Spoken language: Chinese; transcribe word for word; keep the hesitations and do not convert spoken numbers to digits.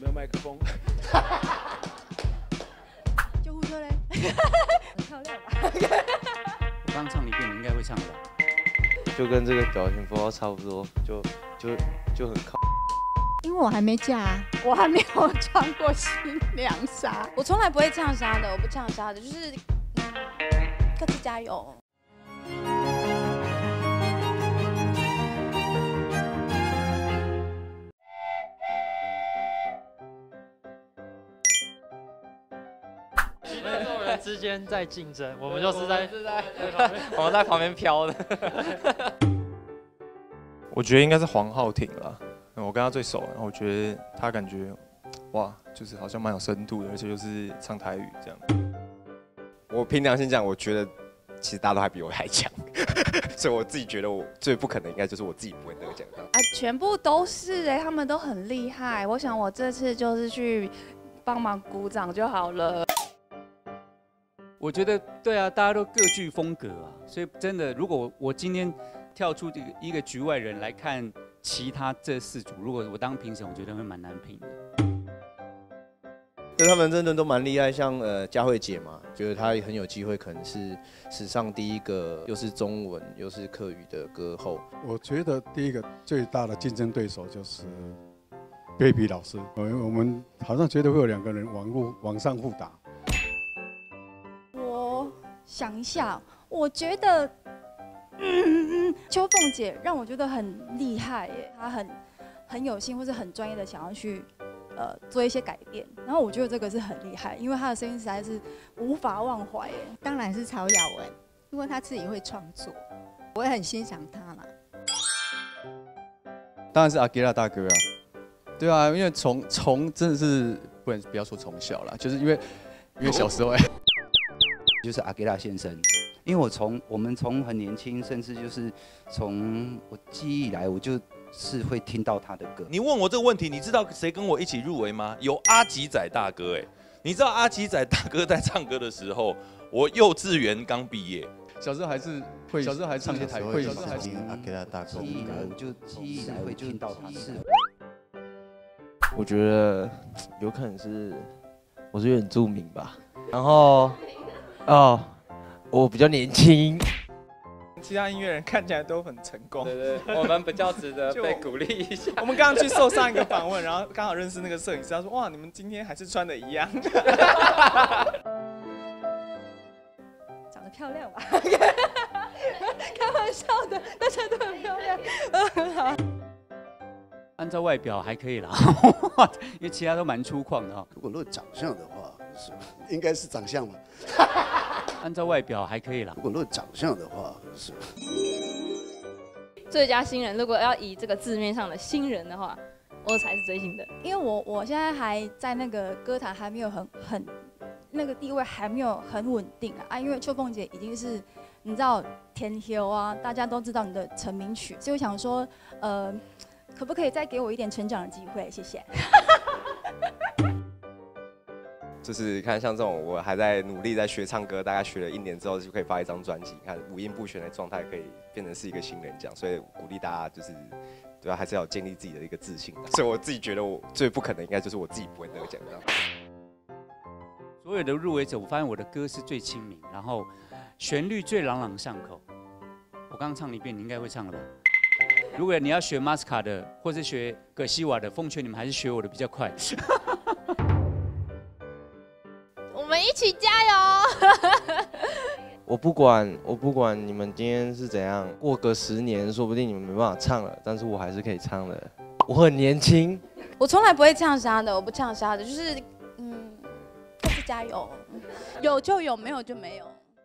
没有麦克风。救护车嘞！很漂亮吧？我刚唱一遍，你应该会唱吧？就跟这个表情符号差不多，就就就很靠。 因为我还没嫁、啊，我还没有穿过新娘纱，我从来不会唱纱的，我不唱纱的，就是各自加油。其他众人之间在竞争，我们就是在我们在旁边飘的。我觉得应该是黄浩庭啦。 我跟他最熟，然后我觉得他感觉，哇，就是好像蛮有深度的，而且就是唱台语这样。我凭良心讲，我觉得其实大家都还比我还强，所以我自己觉得我最不可能应该就是我自己不会得奖。啊，全部都是哎、欸，他们都很厉害。我想我这次就是去帮忙鼓掌就好了。我觉得对啊，大家都各具风格啊，所以真的，如果我今天跳出这个一个局外人来看。 其他这四组，如果我当评审，我觉得会蛮难评的。对他们真的都蛮厉害，像呃佳慧姐嘛，觉得她很有机会，可能是史上第一个又是中文又是客语的歌后。我觉得第一个最大的竞争对手就是 Baby 老师，我我们好像觉得会有两个人网路网上互打。我想一下，我觉得。 嗯嗯，秋凤姐让我觉得很厉害耶，她很很有心或是很专业的想要去呃做一些改变，然后我觉得这个是很厉害，因为她的声音实在是无法忘怀耶。当然是曹雅雯，因为她自己会创作，我也很欣赏她啦。当然是阿吉拉大哥啊，对啊，因为从从真的是不能不要说从小啦，就是因为因为小时候哎，就是阿吉拉先生。 因为我从我们从很年轻，甚至就是从我记忆以来，我就是会听到他的歌。你问我这个问题，你知道谁跟我一起入围吗？有阿吉仔大哥哎，你知道阿吉仔大哥在唱歌的时候，我幼稚园刚毕业，小时候还是会，小时候还唱些台会，小时候还听阿吉大哥。记忆来我就记忆来会就听到他是。我觉得有可能是我是原住民吧，然后哦。 我比较年轻，其他音乐人看起来都很成功，对对，我们比较值得被鼓励一下。我们刚刚去受上一个访问，然后刚好认识那个摄影师，他说：“哇，你们今天还是穿的一样，长得漂亮吧？”开玩笑的，大家都很漂亮。嗯，好。按照外表还可以啦，因为其他都蛮粗犷的哈。如果论长相的话，是应该是长相吧。按照外表还可以啦。如果论长相的话，是。最佳新人，如果要以这个字面上的新人的话，我才是最新的。因为我我现在还在那个歌坛还没有很很那个地位还没有很稳定啊，啊因为秋凤姐已经是你知道天后啊，大家都知道你的成名曲，所以我想说，呃，可不可以再给我一点成长的机会？谢谢。就是看像这种，我还在努力在学唱歌，大概学了一年之后就可以发一张专辑。看五音不全的状态可以变成是一个新人奖，所以鼓励大家就是，对啊，还是要建立自己的一个自信。所以我自己觉得我最不可能应该就是我自己不会得奖这样。所有的入围者，我发现我的歌是最亲民，然后旋律最朗朗上口。我刚唱了一遍，你应该会唱了吧？如果你要学 Masca 的，或是学葛西瓦的，奉劝你们还是学我的比较快。我们一起加油！我不管，我不管你们今天是怎样，过个十年，说不定你们没办法唱了，但是我还是可以唱的。我很年轻，我从来不会唱沙的，我不唱沙的，就是嗯，各自加油，有就有，没有就没有。